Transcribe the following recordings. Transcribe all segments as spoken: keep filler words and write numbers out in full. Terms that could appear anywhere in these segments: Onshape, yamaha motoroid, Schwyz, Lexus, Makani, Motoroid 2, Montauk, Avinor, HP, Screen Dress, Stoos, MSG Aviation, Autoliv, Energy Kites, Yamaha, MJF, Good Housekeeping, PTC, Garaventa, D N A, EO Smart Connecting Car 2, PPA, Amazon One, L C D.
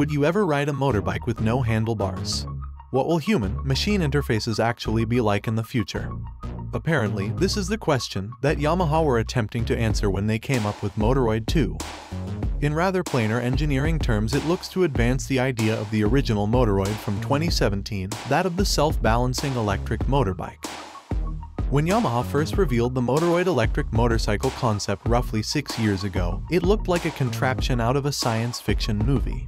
Would you ever ride a motorbike with no handlebars? What will human-machine interfaces actually be like in the future? Apparently, this is the question that Yamaha were attempting to answer when they came up with Motoroid two. In rather plainer engineering terms, it looks to advance the idea of the original Motoroid from twenty seventeen, that of the self-balancing electric motorbike. When Yamaha first revealed the Motoroid electric motorcycle concept roughly six years ago, it looked like a contraption out of a science fiction movie.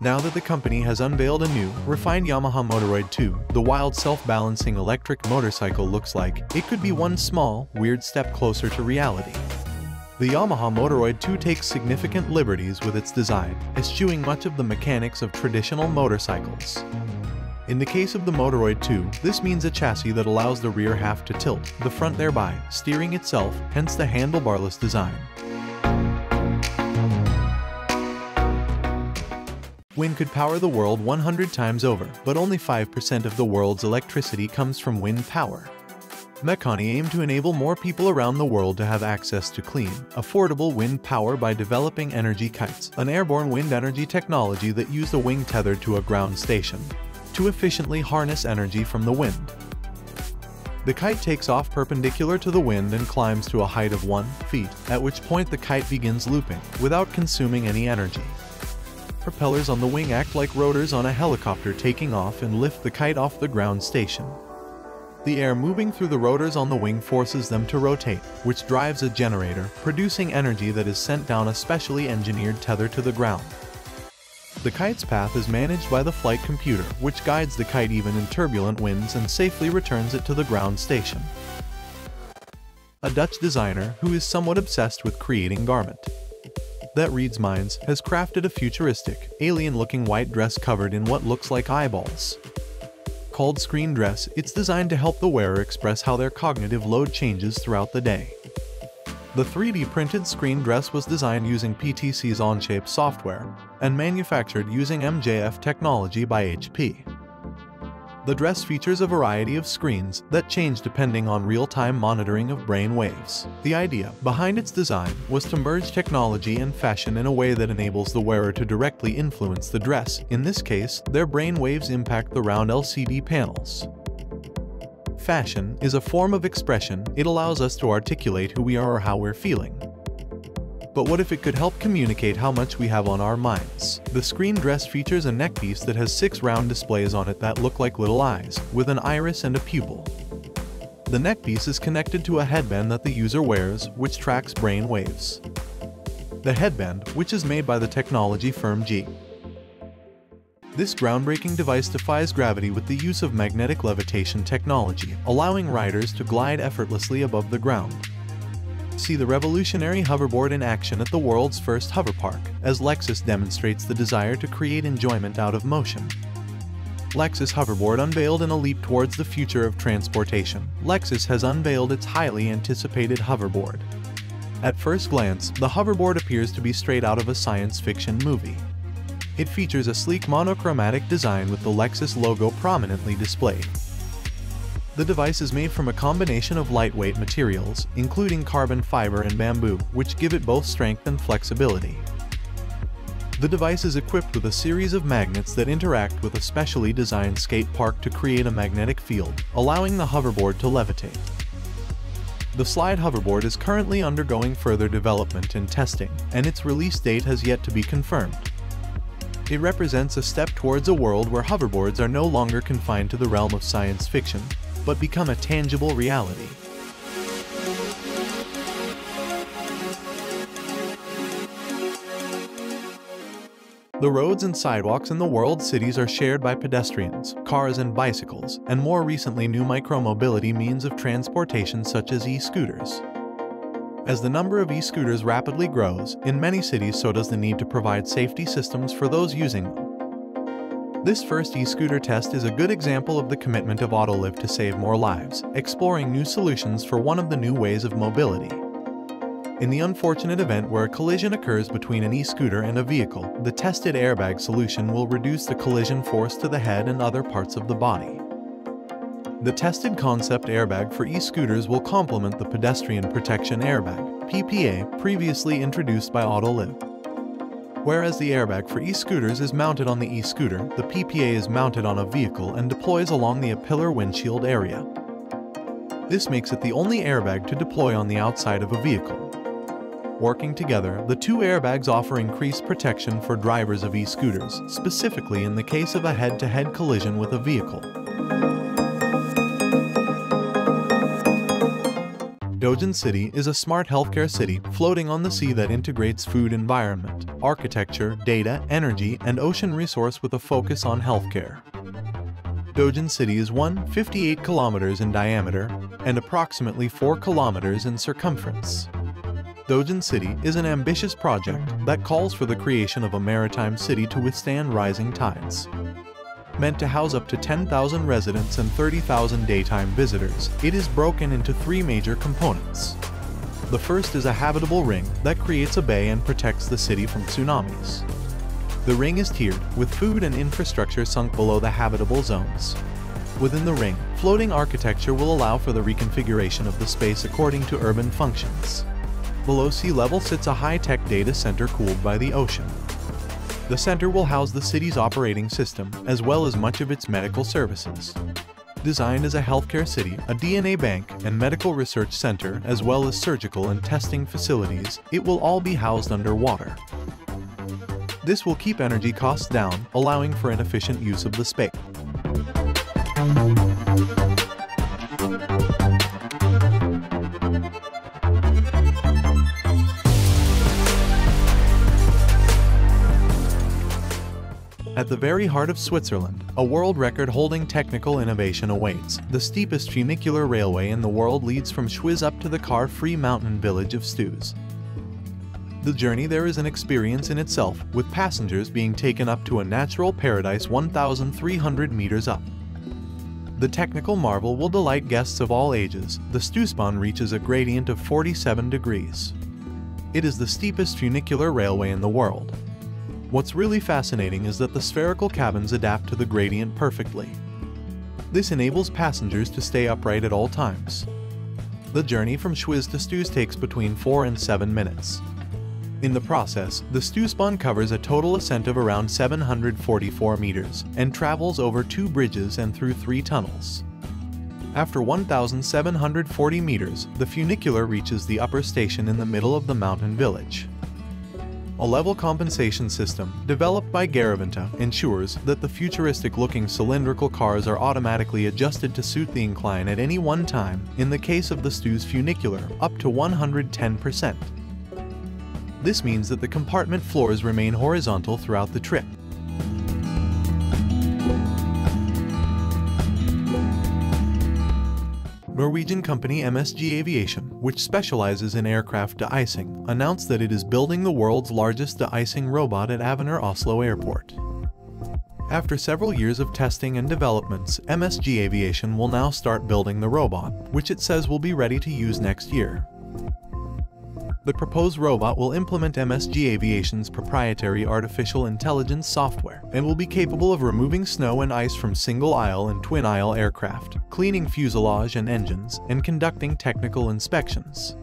Now that the company has unveiled a new, refined Yamaha Motoroid two, the wild self-balancing electric motorcycle looks like it could be one small, weird step closer to reality. The Yamaha Motoroid two takes significant liberties with its design, eschewing much of the mechanics of traditional motorcycles. In the case of the Motoroid two, this means a chassis that allows the rear half to tilt, the front thereby steering itself, hence the handlebarless design. Wind could power the world one hundred times over, but only five percent of the world's electricity comes from wind power. Makani aim to enable more people around the world to have access to clean, affordable wind power by developing Energy Kites, an airborne wind energy technology that used a wing tethered to a ground station to efficiently harness energy from the wind. The kite takes off perpendicular to the wind and climbs to a height of one feet, at which point the kite begins looping, without consuming any energy. Propellers on the wing act like rotors on a helicopter, taking off and lift the kite off the ground station. The air moving through the rotors on the wing forces them to rotate, which drives a generator, producing energy that is sent down a specially engineered tether to the ground. The kite's path is managed by the flight computer, which guides the kite even in turbulent winds and safely returns it to the ground station. A Dutch designer who is somewhat obsessed with creating garment that reads minds has crafted a futuristic, alien-looking white dress covered in what looks like eyeballs. Called Screen Dress, it's designed to help the wearer express how their cognitive load changes throughout the day. The three D printed Screen Dress was designed using P T C's Onshape software and manufactured using M J F technology by H P. The dress features a variety of screens that change depending on real-time monitoring of brain waves. The idea behind its design was to merge technology and fashion in a way that enables the wearer to directly influence the dress. In this case, their brain waves impact the round L C D panels. Fashion is a form of expression. It allows us to articulate who we are or how we're feeling. But what if it could help communicate how much we have on our minds? The Screen Dress features a neckpiece that has six round displays on it that look like little eyes, with an iris and a pupil. The neckpiece is connected to a headband that the user wears, which tracks brain waves. The headband, which is made by the technology firm G. This groundbreaking device defies gravity with the use of magnetic levitation technology, allowing riders to glide effortlessly above the ground. See the revolutionary hoverboard in action at the world's first hover park, as Lexus demonstrates the desire to create enjoyment out of motion. Lexus hoverboard unveiled in a leap towards the future of transportation. Lexus has unveiled its highly anticipated hoverboard. At first glance, the hoverboard appears to be straight out of a science fiction movie. It features a sleek monochromatic design with the Lexus logo prominently displayed. The device is made from a combination of lightweight materials, including carbon fiber and bamboo, which give it both strength and flexibility. The device is equipped with a series of magnets that interact with a specially designed skate park to create a magnetic field, allowing the hoverboard to levitate. The slide hoverboard is currently undergoing further development and testing, and its release date has yet to be confirmed. It represents a step towards a world where hoverboards are no longer confined to the realm of science fiction, but become a tangible reality. The roads and sidewalks in the world's cities are shared by pedestrians, cars and bicycles, and more recently new micromobility means of transportation such as e-scooters. As the number of e-scooters rapidly grows, in many cities so does the need to provide safety systems for those using them. This first e-scooter test is a good example of the commitment of Autoliv to save more lives, exploring new solutions for one of the new ways of mobility. In the unfortunate event where a collision occurs between an e-scooter and a vehicle, the tested airbag solution will reduce the collision force to the head and other parts of the body. The tested concept airbag for e-scooters will complement the pedestrian protection airbag, P P A, previously introduced by Autoliv. Whereas the airbag for e-scooters is mounted on the e-scooter, the P P A is mounted on a vehicle and deploys along the pillar windshield area. This makes it the only airbag to deploy on the outside of a vehicle. Working together, the two airbags offer increased protection for drivers of e-scooters, specifically in the case of a head-to-head collision with a vehicle. Dogen City is a smart healthcare city floating on the sea that integrates food, environment, architecture, data, energy, and ocean resource with a focus on healthcare. Dogen City is one hundred fifty-eight kilometers in diameter and approximately four kilometers in circumference. Dogen City is an ambitious project that calls for the creation of a maritime city to withstand rising tides. Meant to house up to ten thousand residents and thirty thousand daytime visitors, it is broken into three major components. The first is a habitable ring that creates a bay and protects the city from tsunamis. The ring is tiered, with food and infrastructure sunk below the habitable zones. Within the ring, floating architecture will allow for the reconfiguration of the space according to urban functions. Below sea level sits a high-tech data center cooled by the ocean. The center will house the city's operating system, as well as much of its medical services. Designed as a healthcare city, a D N A bank and medical research center, as well as surgical and testing facilities, it will all be housed underwater. This will keep energy costs down, allowing for an efficient use of the space. At the very heart of Switzerland, a world record-holding technical innovation awaits. The steepest funicular railway in the world leads from Schwyz up to the car-free mountain village of Stoos. The journey there is an experience in itself, with passengers being taken up to a natural paradise one thousand three hundred meters up. The technical marvel will delight guests of all ages. The Stoosbahn reaches a gradient of forty-seven degrees. It is the steepest funicular railway in the world. What's really fascinating is that the spherical cabins adapt to the gradient perfectly. This enables passengers to stay upright at all times. The journey from Schwyz to Stoos takes between four and seven minutes. In the process, the Stoosbahn covers a total ascent of around seven hundred forty-four meters and travels over two bridges and through three tunnels. After one thousand seven hundred forty meters, the funicular reaches the upper station in the middle of the mountain village. A level compensation system, developed by Garaventa, ensures that the futuristic-looking cylindrical cars are automatically adjusted to suit the incline at any one time, in the case of the Stoos funicular, up to one hundred ten percent. This means that the compartment floors remain horizontal throughout the trip. Norwegian company M S G Aviation, which specializes in aircraft de-icing, announced that it is building the world's largest de-icing robot at Avinor Oslo Airport. After several years of testing and developments, M S G Aviation will now start building the robot, which it says will be ready to use next year. The proposed robot will implement M S G Aviation's proprietary artificial intelligence software and will be capable of removing snow and ice from single-aisle and twin-aisle aircraft, cleaning fuselage and engines, and conducting technical inspections.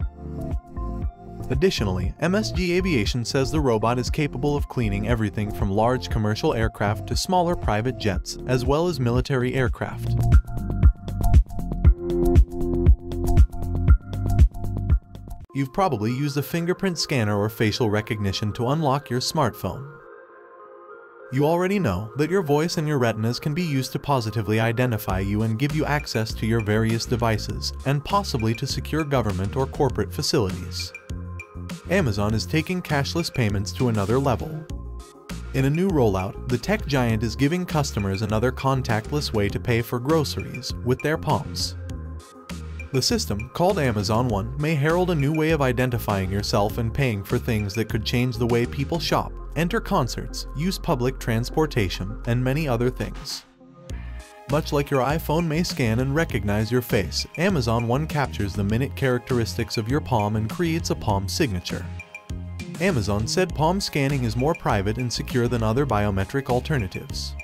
Additionally, M S G Aviation says the robot is capable of cleaning everything from large commercial aircraft to smaller private jets, as well as military aircraft. You've probably used a fingerprint scanner or facial recognition to unlock your smartphone. You already know that your voice and your retinas can be used to positively identify you and give you access to your various devices, and possibly to secure government or corporate facilities. Amazon is taking cashless payments to another level. In a new rollout, the tech giant is giving customers another contactless way to pay for groceries, with their palms. The system, called Amazon One, may herald a new way of identifying yourself and paying for things that could change the way people shop, enter concerts, use public transportation, and many other things. Much like your iPhone may scan and recognize your face, Amazon One captures the minute characteristics of your palm and creates a palm signature. Amazon said palm scanning is more private and secure than other biometric alternatives.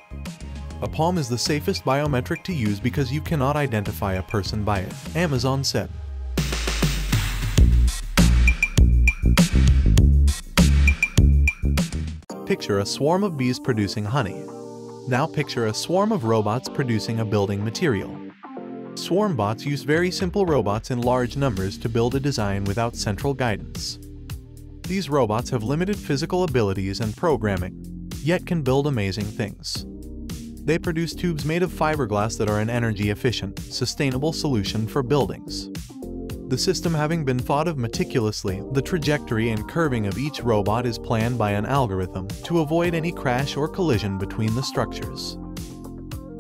A palm is the safest biometric to use because you cannot identify a person by it, Amazon said. Picture a swarm of bees producing honey. Now picture a swarm of robots producing a building material. Swarm bots use very simple robots in large numbers to build a design without central guidance. These robots have limited physical abilities and programming, yet can build amazing things. They produce tubes made of fiberglass that are an energy-efficient, sustainable solution for buildings. The system having been thought of meticulously, the trajectory and curving of each robot is planned by an algorithm to avoid any crash or collision between the structures.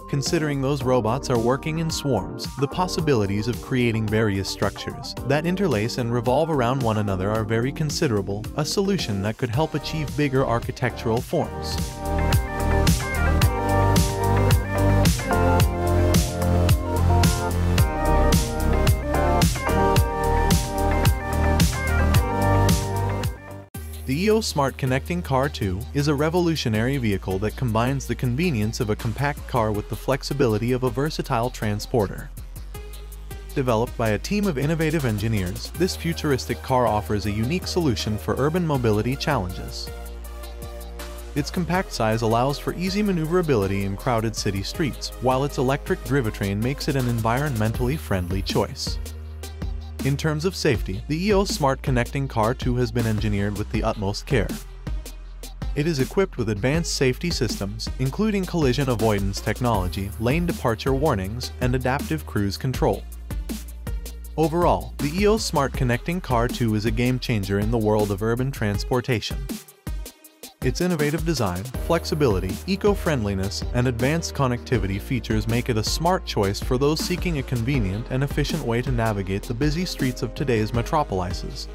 Considering those robots are working in swarms, the possibilities of creating various structures that interlace and revolve around one another are very considerable, a solution that could help achieve bigger architectural forms. The E O Smart Connecting Car two is a revolutionary vehicle that combines the convenience of a compact car with the flexibility of a versatile transporter. Developed by a team of innovative engineers, this futuristic car offers a unique solution for urban mobility challenges. Its compact size allows for easy maneuverability in crowded city streets, while its electric drivetrain makes it an environmentally friendly choice. In terms of safety, the E O Smart Connecting Car two has been engineered with the utmost care. It is equipped with advanced safety systems, including collision avoidance technology, lane departure warnings, and adaptive cruise control. Overall, the E O Smart Connecting Car two is a game-changer in the world of urban transportation. Its innovative design, flexibility, eco-friendliness, and advanced connectivity features make it a smart choice for those seeking a convenient and efficient way to navigate the busy streets of today's metropolises.